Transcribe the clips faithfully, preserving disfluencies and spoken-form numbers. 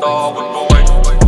FabeStar with boys. FabeStar with boys.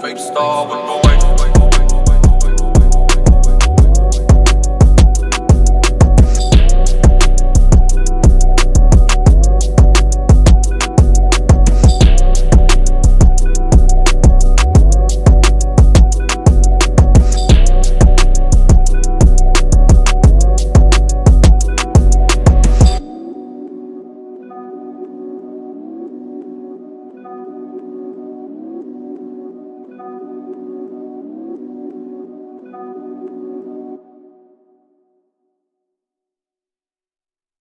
FabeStar.